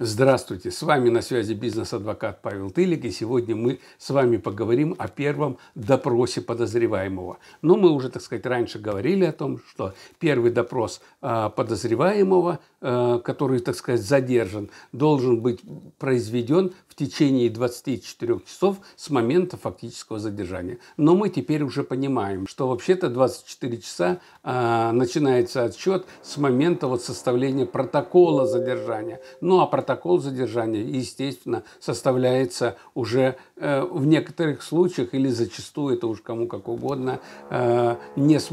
Здравствуйте, с вами на связи бизнес-адвокат Павел Тылик, и сегодня мы с вами поговорим о первом допросе подозреваемого. Но мы уже, так сказать, раньше говорили о том, что первый допрос подозреваемого, который, так сказать, задержан, должен быть произведен в течение 24 часов с момента фактического задержания. Но мы теперь уже понимаем, что вообще-то 24 часа начинается отсчет с момента составления протокола задержания. Ну а протокол задержания, естественно, составляется уже в некоторых случаях, или зачастую, это уж кому как угодно, не в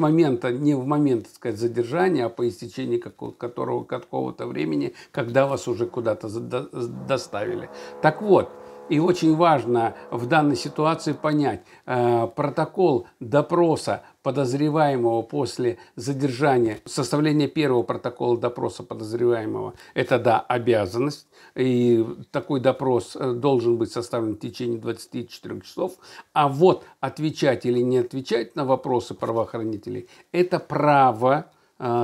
момент, так сказать, задержания, а по истечении какого-то времени, когда вас уже куда-то доставили. Так вот, и очень важно в данной ситуации понять, протокол допроса подозреваемого после задержания, составление первого протокола допроса подозреваемого – это, да, обязанность. И такой допрос должен быть составлен в течение 24 часов. А вот отвечать или не отвечать на вопросы правоохранителей – это право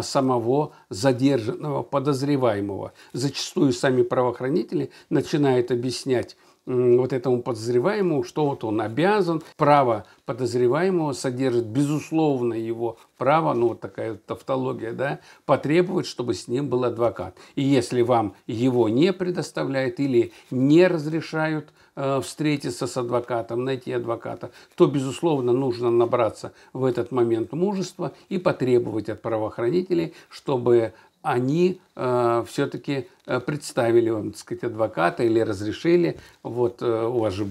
самого задержанного подозреваемого. Зачастую сами правоохранители начинают объяснять вот этому подозреваемому, что вот он обязан. Право подозреваемого содержит, безусловно, его право, ну вот такая тавтология, да, потребовать, чтобы с ним был адвокат. И если вам его не предоставляют или не разрешают встретиться с адвокатом, найти адвоката, то, безусловно, нужно набраться в этот момент мужества и потребовать от правоохранителей, чтобы они все-таки представили вам, так сказать, адвоката или разрешили. Вот у вас же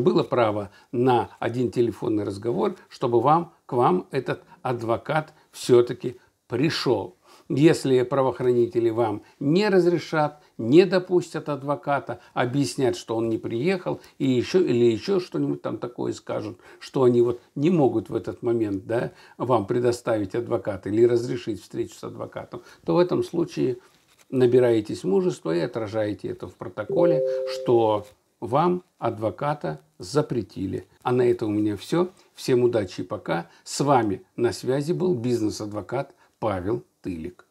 было право на один телефонный разговор, чтобы к вам этот адвокат все-таки пришел. Если правоохранители вам не разрешат, не допустят адвоката, объяснят, что он не приехал, или еще что-нибудь там такое скажут, что они вот не могут в этот момент, да, вам предоставить адвоката или разрешить встречу с адвокатом, то в этом случае набираетесь мужества и отражаете это в протоколе, что вам адвоката запретили. А на этом у меня все. Всем удачи и пока. С вами на связи был бизнес-адвокат Павел Тылик.